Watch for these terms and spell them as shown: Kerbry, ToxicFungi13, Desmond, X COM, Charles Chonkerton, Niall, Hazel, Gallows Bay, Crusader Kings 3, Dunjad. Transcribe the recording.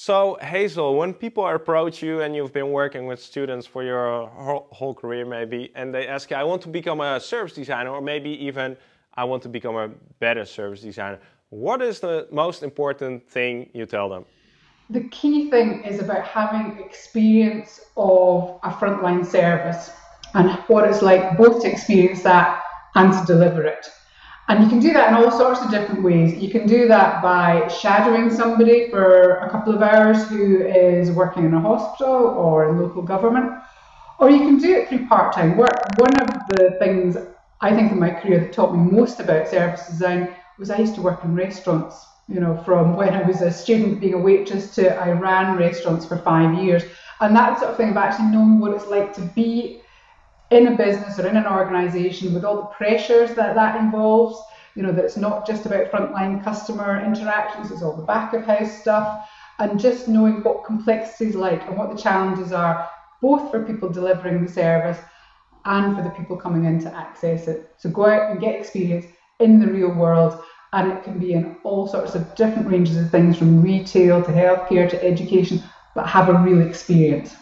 So Hazel, when people approach you and you've been working with students for your whole career maybe, and they ask you, I want to become a service designer, or maybe even I want to become a better service designer, what is the most important thing you tell them? The key thing is about having experience of a frontline service and what it's like both to experience that and to deliver it. And you can do that in all sorts of different ways. You can do that by shadowing somebody for a couple of hours who is working in a hospital or in local government, or you can do it through part-time work. One of the things I think in my career that taught me most about service design was I used to work in restaurants. You know, from when I was a student being a waitress to I ran restaurants for 5 years. And that sort of thing of actually knowing what it's like to be in a business or in an organisation with all the pressures that that involves, you know, that it's not just about frontline customer interactions, it's all the back of house stuff, and just knowing what complexity is like and what the challenges are, both for people delivering the service and for the people coming in to access it. So go out and get experience in the real world. And it can be in all sorts of different ranges of things, from retail to healthcare to education, but have a real experience.